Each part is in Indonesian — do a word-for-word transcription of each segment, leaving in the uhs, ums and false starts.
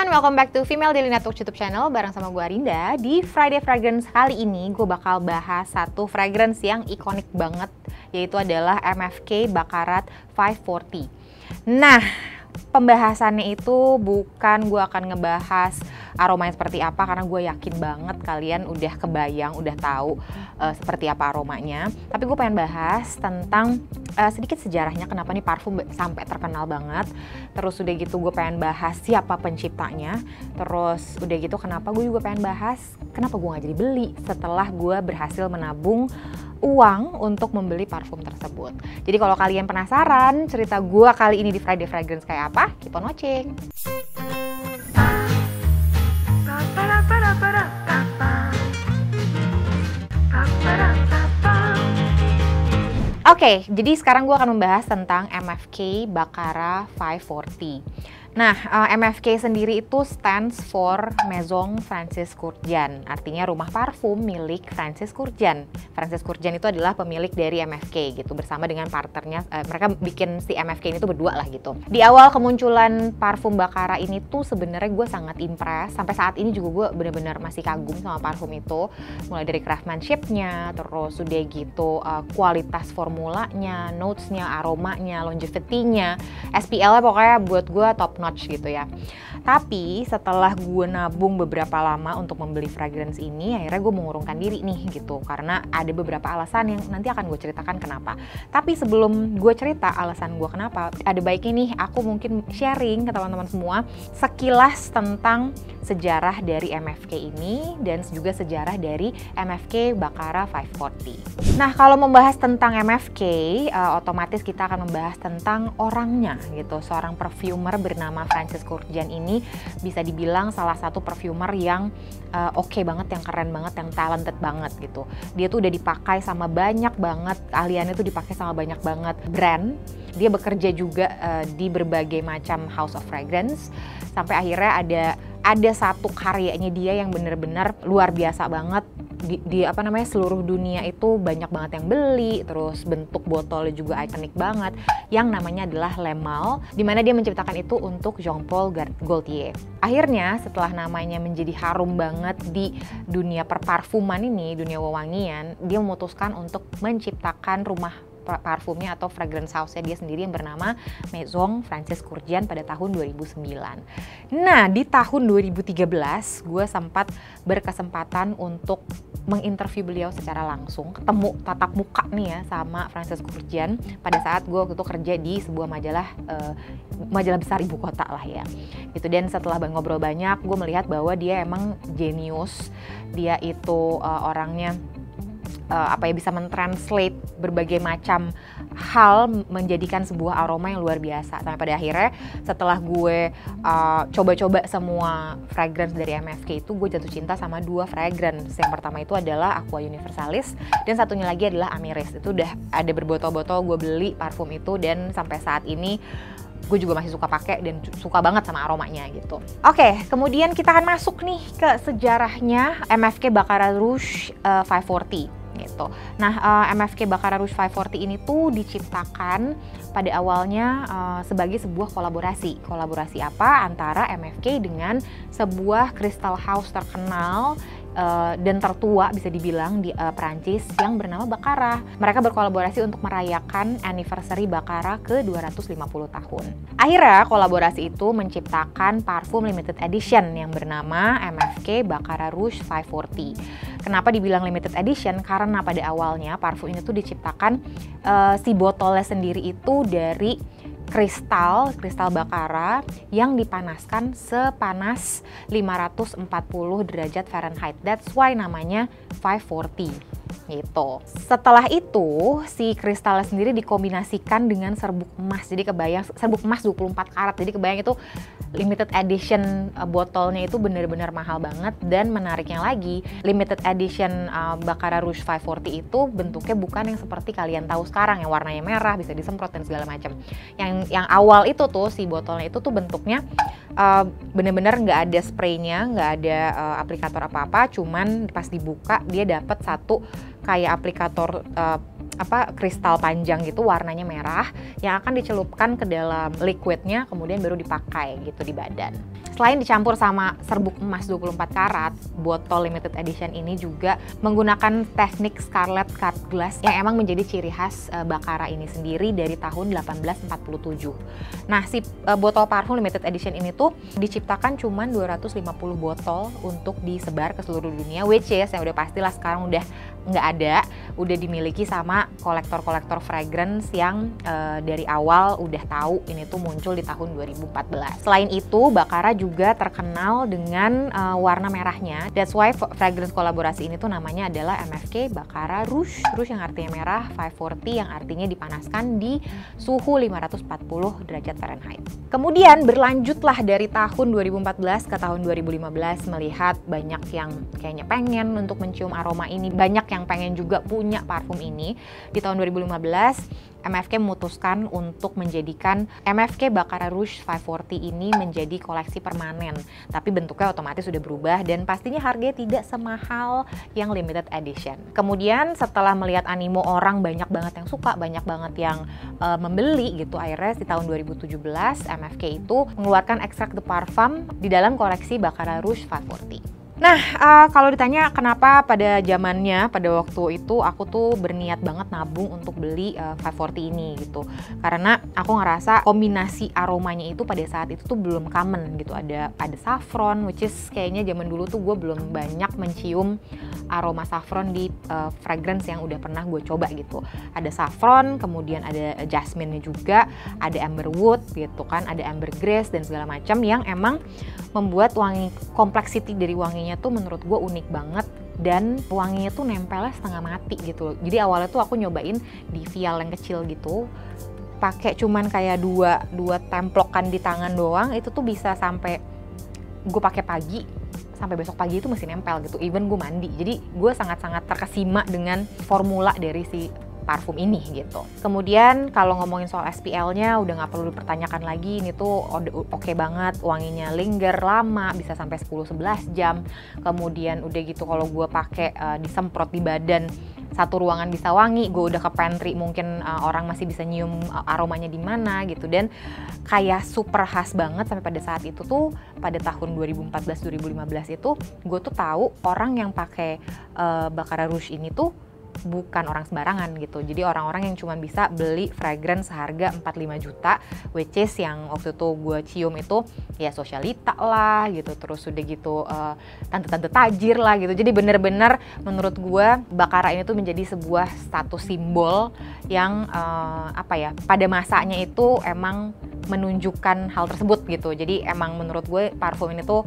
everyone, welcome back to Female Daily Network YouTube channel bareng sama gue Arinda. Di Friday Fragrance kali ini gue bakal bahas satu fragrance yang ikonik banget, yaitu adalah M F K Baccarat lima empat nol. Nah, pembahasannya itu bukan gue akan ngebahas aromanya seperti apa, karena gue yakin banget kalian udah kebayang, udah tahu uh, seperti apa aromanya. Tapi gue pengen bahas tentang uh, sedikit sejarahnya, kenapa nih parfum sampai terkenal banget. Terus udah gitu gue pengen bahas siapa penciptanya. Terus udah gitu kenapa gue juga pengen bahas kenapa gue gak jadi beli setelah gue berhasil menabung uang untuk membeli parfum tersebut. Jadi kalau kalian penasaran cerita gue kali ini di Friday Fragrance kayak apa, keep on watching. Oke, okay, jadi sekarang gue akan membahas tentang M F K Baccarat lima empat nol. Nah, M F K sendiri itu stands for Maison Francis Kurkdjian, artinya rumah parfum milik Francis Kurkdjian. Francis Kurkdjian itu adalah pemilik dari M F K gitu, bersama dengan partnernya, eh, mereka bikin si M F K ini tuh berdua lah gitu. Di awal kemunculan parfum Baccarat ini tuh sebenarnya gue sangat impress, sampai saat ini juga gue bener-bener masih kagum sama parfum itu, mulai dari craftsmanship-nya, terus udah gitu uh, kualitas formulanya, notes-nya, aromanya, longevity-nya, S P L-nya pokoknya buat gue top notch gitu ya. Tapi setelah gue nabung beberapa lama untuk membeli fragrance ini, akhirnya gue mengurungkan diri nih gitu, karena ada beberapa alasan yang nanti akan gue ceritakan kenapa. Tapi sebelum gue cerita alasan gue kenapa, ada baiknya nih aku mungkin sharing ke teman-teman semua sekilas tentang sejarah dari M F K ini dan juga sejarah dari M F K Baccarat lima empat nol. Nah, kalau membahas tentang M F K, uh, otomatis kita akan membahas tentang orangnya gitu. Seorang perfumer bernama Francis Kurkdjian ini bisa dibilang salah satu perfumer yang uh, oke okay banget, yang keren banget, yang talented banget gitu. Dia tuh udah dipakai sama banyak banget, keahliannya tuh dipakai sama banyak banget brand. Dia bekerja juga uh, di berbagai macam house of fragrance, sampai akhirnya ada ada satu karyanya dia yang bener-bener luar biasa banget. Di, di apa namanya, seluruh dunia itu banyak banget yang beli, terus bentuk botolnya juga ikonik banget, yang namanya adalah Le Mal, dimana dia menciptakan itu untuk Jean Paul Gaultier. Akhirnya setelah namanya menjadi harum banget di dunia perparfuman ini, dunia wewangian, dia memutuskan untuk menciptakan rumah parfumnya atau fragrance house-nya dia sendiri yang bernama Maison Francis Kurkdjian pada tahun dua ribu sembilan. Nah, di tahun dua ribu tiga belas gue sempat berkesempatan untuk menginterview beliau secara langsung, ketemu tatap muka nih ya sama Francis Kurkdjian pada saat gue waktu itu kerja di sebuah majalah uh, majalah besar ibu kota lah ya gitu. Dan setelah ngobrol banyak, gue melihat bahwa dia emang jenius. Dia itu uh, orangnya Uh, apa ya, bisa mentranslate berbagai macam hal menjadikan sebuah aroma yang luar biasa. Sampai pada akhirnya setelah gue coba-coba uh, semua fragrance dari M F K itu, gue jatuh cinta sama dua fragrance. Yang pertama itu adalah Aqua Universalis, dan satunya lagi adalah Amiris. Itu udah ada berbotol-botol gue beli parfum itu, dan sampai saat ini gue juga masih suka pakai dan suka banget sama aromanya gitu. Oke, kemudian kita akan masuk nih ke sejarahnya M F K Baccarat Rouge uh, lima empat nol. Gitu. Nah, uh, M F K Baccarat Rouge lima empat nol ini tuh diciptakan pada awalnya uh, sebagai sebuah kolaborasi. Kolaborasi apa? Antara M F K dengan sebuah crystal house terkenal Uh, dan tertua bisa dibilang di uh, Perancis yang bernama Baccarat. Mereka berkolaborasi untuk merayakan anniversary Baccarat ke dua ratus lima puluh tahun. Akhirnya kolaborasi itu menciptakan parfum limited edition yang bernama M F K Baccarat Rouge lima empat nol. Kenapa dibilang limited edition? Karena pada awalnya parfum ini tuh diciptakan uh, si botolnya sendiri itu dari kristal, kristal Baccarat yang dipanaskan sepanas lima ratus empat puluh derajat Fahrenheit. That's why namanya lima empat nol. Gitu. Setelah itu si kristalnya sendiri dikombinasikan dengan serbuk emas. Jadi kebayang serbuk emas dua puluh empat karat. Jadi kebayang itu limited edition uh, botolnya itu benar-benar mahal banget. Dan menariknya lagi, limited edition uh, Baccarat Rouge lima empat nol itu bentuknya bukan yang seperti kalian tahu sekarang yang warnanya merah, bisa disemprot dan segala macam. Yang yang awal itu tuh si botolnya itu tuh bentuknya Uh, bener-bener nggak ada spraynya, nggak ada uh, aplikator apa-apa, cuman pas dibuka dia dapat satu kayak aplikator uh, apa kristal panjang gitu warnanya merah yang akan dicelupkan ke dalam liquidnya, kemudian baru dipakai gitu di badan. Selain dicampur sama serbuk emas dua puluh empat karat, botol limited edition ini juga menggunakan teknik Scarlet Cut Glass yang emang menjadi ciri khas Baccarat ini sendiri dari tahun delapan belas empat puluh tujuh. Nah, si botol parfum limited edition ini tuh diciptakan cuma dua ratus lima puluh botol untuk disebar ke seluruh dunia, which is yang udah pastilah sekarang udah nggak ada, udah dimiliki sama kolektor-kolektor fragrance yang e, dari awal udah tahu ini tuh muncul di tahun dua ribu empat belas. Selain itu, Baccarat juga terkenal dengan e, warna merahnya. That's why fragrance kolaborasi ini tuh namanya adalah M F K Baccarat Rouge, Rouge yang artinya merah, lima ratus empat puluh yang artinya dipanaskan di suhu lima ratus empat puluh derajat Fahrenheit. Kemudian berlanjutlah dari tahun dua ribu empat belas ke tahun dua ribu lima belas, melihat banyak yang kayaknya pengen untuk mencium aroma ini, banyak yang pengen juga punya parfum ini. Di tahun dua ribu lima belas M F K memutuskan untuk menjadikan M F K Baccarat Rouge lima ratus empat puluh ini menjadi koleksi permanen, tapi bentuknya otomatis sudah berubah dan pastinya harganya tidak semahal yang limited edition. Kemudian setelah melihat animo orang, banyak banget yang suka, banyak banget yang uh, membeli gitu, akhirnya di tahun dua ribu tujuh belas M F K itu mengeluarkan Extract de Parfum di dalam koleksi Baccarat Rouge lima ratus empat puluh. Nah, uh, kalau ditanya kenapa pada zamannya, pada waktu itu aku tuh berniat banget nabung untuk beli uh, lima ratus empat puluh ini gitu. Karena aku ngerasa kombinasi aromanya itu pada saat itu tuh belum common gitu. Ada ada saffron, which is kayaknya zaman dulu tuh gue belum banyak mencium aroma saffron di uh, fragrance yang udah pernah gue coba gitu. Ada saffron, kemudian ada jasmine-nya juga, ada amberwood gitu kan, ada ambergris dan segala macam yang emang membuat wangi, kompleksiti dari wanginya tuh menurut gue unik banget, dan wanginya tuh nempelnya setengah mati gitu. Jadi awalnya tuh aku nyobain di vial yang kecil gitu, pakai cuman kayak dua dua templokan di tangan doang, itu tuh bisa sampai gue pakai pagi sampai besok pagi itu masih nempel gitu, even gue mandi. Jadi gue sangat-sangat terkesima dengan formula dari si parfum ini gitu. Kemudian kalau ngomongin soal S P L-nya udah nggak perlu dipertanyakan lagi, ini tuh oke banget, wanginya linger lama, bisa sampai sepuluh sebelas jam. Kemudian udah gitu kalau gue pakai uh, disemprot di badan, satu ruangan bisa wangi, gue udah ke pantry mungkin uh, orang masih bisa nyium uh, aromanya di mana gitu, dan kayak super khas banget. Sampai pada saat itu tuh pada tahun dua ribu empat belas dua ribu lima belas itu gue tuh tahu orang yang pakai uh, Baccarat Rouge ini tuh bukan orang sembarangan gitu. Jadi orang-orang yang cuma bisa beli fragrance seharga empat puluh lima juta, which is yang waktu itu gue cium itu ya sosialita lah gitu, terus udah gitu uh, tante-tante tajir lah gitu. Jadi bener-bener menurut gue Baccarat ini tuh menjadi sebuah status simbol yang uh, apa ya, pada masanya itu emang menunjukkan hal tersebut gitu. Jadi emang menurut gue parfum ini tuh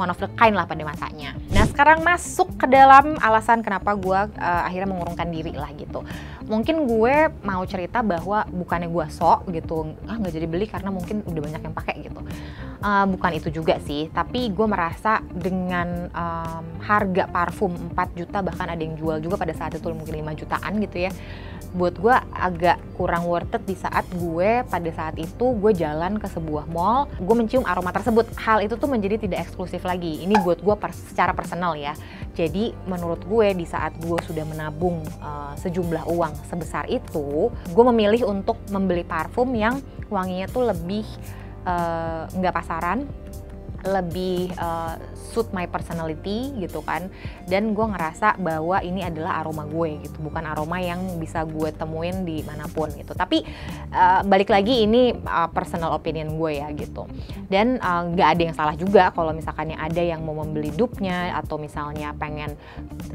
one of the kind lah pada masanya. Nah, sekarang masuk ke dalam alasan kenapa gue uh, akhirnya mengurungkan diri lah gitu. Mungkin gue mau cerita bahwa bukannya gue sok gitu, ah nggak jadi beli karena mungkin udah banyak yang pakai gitu. Uh, bukan itu juga sih, tapi gue merasa dengan um, harga parfum empat juta, bahkan ada yang jual juga pada saat itu mungkin lima jutaan gitu ya. Buat gue agak kurang worth it di saat gue pada saat itu gue jalan ke sebuah mall, gue mencium aroma tersebut. Hal itu tuh menjadi tidak eksklusif lagi. Ini buat gue pers secara personal ya. Jadi menurut gue di saat gue sudah menabung uh, sejumlah uang sebesar itu, gue memilih untuk membeli parfum yang wanginya tuh lebih nggak uh, pasaran, lebih uh, suit my personality gitu kan, dan gue ngerasa bahwa ini adalah aroma gue gitu, bukan aroma yang bisa gue temuin dimanapun gitu. Tapi uh, balik lagi ini uh, personal opinion gue ya gitu, dan nggak uh, ada yang salah juga kalau misalkan yang ada yang mau membeli dupnya atau misalnya pengen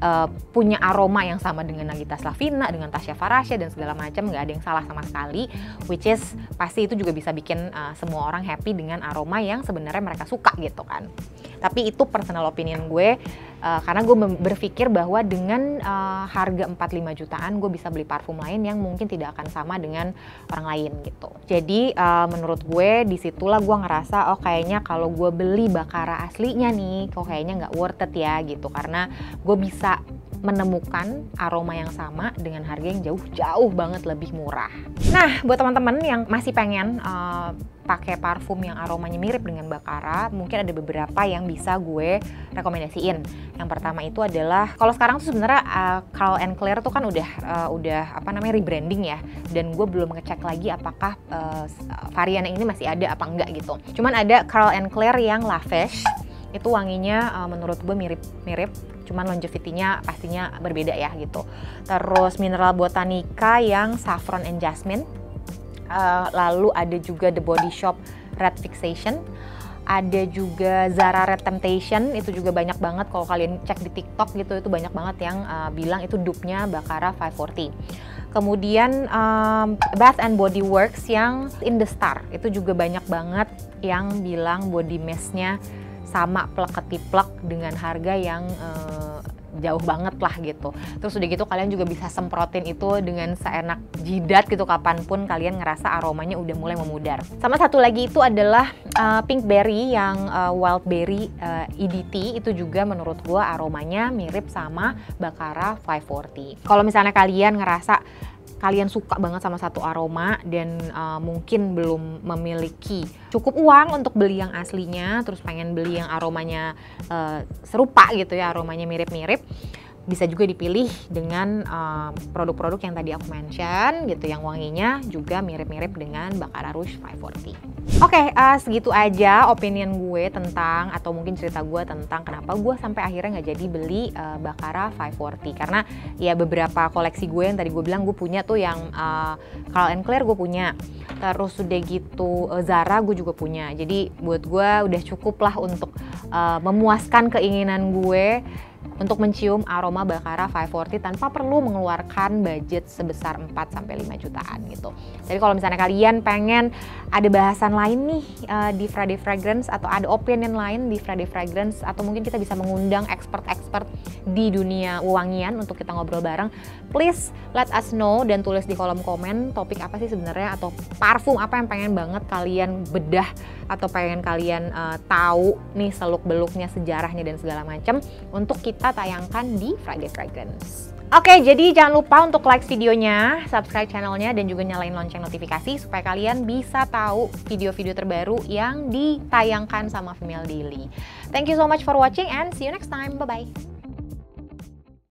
uh, punya aroma yang sama dengan Nagita Slavina, dengan Tasya Farasya dan segala macam, nggak ada yang salah sama sekali, which is pasti itu juga bisa bikin uh, semua orang happy dengan aroma yang sebenarnya mereka suka gitu kan. Tapi itu personal opinion gue, uh, karena gue berpikir bahwa dengan uh, harga empat puluh lima jutaan gue bisa beli parfum lain yang mungkin tidak akan sama dengan orang lain gitu. Jadi uh, menurut gue disitulah gue ngerasa oh kayaknya kalau gue beli Baccarat aslinya nih kok kayaknya nggak worth it ya gitu, karena gue bisa menemukan aroma yang sama dengan harga yang jauh-jauh banget lebih murah. Nah, buat teman-teman yang masih pengen uh, pakai parfum yang aromanya mirip dengan Baccarat, mungkin ada beberapa yang bisa gue rekomendasiin. Yang pertama itu adalah, kalau sekarang tuh sebenarnya uh, Carl and Claire tuh kan udah uh, udah apa namanya rebranding ya, dan gue belum ngecek lagi apakah uh, varian yang ini masih ada apa enggak gitu. Cuman ada Carl and Claire yang La Fée, itu wanginya uh, menurut gue mirip-mirip, cuman longevity-nya pastinya berbeda ya gitu. Terus Mineral Botanica yang Saffron and Jasmine. Uh, lalu ada juga The Body Shop Red Fixation, ada juga Zara Red Temptation, itu juga banyak banget kalau kalian cek di TikTok gitu, itu banyak banget yang uh, bilang itu dupe-nya Baccarat lima empat nol. Kemudian um, Bath and Body Works yang In The Star, itu juga banyak banget yang bilang body mist-nya sama plek-ketiplek dengan harga yang uh, jauh banget lah gitu. Terus udah gitu kalian juga bisa semprotin itu dengan seenak jidat gitu, kapanpun kalian ngerasa aromanya udah mulai memudar. Sama satu lagi itu adalah uh, Pink Berry yang uh, Wild Berry uh, E D T, itu juga menurut gue aromanya mirip sama Baccarat lima empat nol. Kalau misalnya kalian ngerasa kalian suka banget sama satu aroma dan uh, mungkin belum memiliki cukup uang untuk beli yang aslinya, terus pengen beli yang aromanya uh, serupa gitu ya, aromanya mirip-mirip, bisa juga dipilih dengan produk-produk uh, yang tadi aku mention gitu, yang wanginya juga mirip-mirip dengan Baccarat Rouge lima empat nol. Oke, okay, uh, segitu aja opinion gue tentang, atau mungkin cerita gue tentang kenapa gue sampai akhirnya nggak jadi beli uh, Baccarat lima empat nol, karena ya beberapa koleksi gue yang tadi gue bilang gue punya tuh, yang uh, Carl and Claire gue punya, terus udah gitu uh, Zara gue juga punya. Jadi buat gue udah cukup lah untuk uh, memuaskan keinginan gue untuk mencium aroma Baccarat lima empat nol tanpa perlu mengeluarkan budget sebesar empat sampai lima jutaan gitu. Jadi kalau misalnya kalian pengen ada bahasan lain nih uh, di Friday Fragrance, atau ada opinion lain di Friday Fragrance, atau mungkin kita bisa mengundang expert-expert di dunia wewangian untuk kita ngobrol bareng, please let us know dan tulis di kolom komen topik apa sih sebenarnya, atau parfum apa yang pengen banget kalian bedah, atau pengen kalian uh, tahu nih seluk-beluknya, sejarahnya dan segala macam, untuk kita tayangkan di Friday Fragrance. Oke, okay, jadi jangan lupa untuk like videonya, subscribe channelnya, dan juga nyalain lonceng notifikasi supaya kalian bisa tahu video-video terbaru yang ditayangkan sama Female Daily. Thank you so much for watching and see you next time. Bye-bye.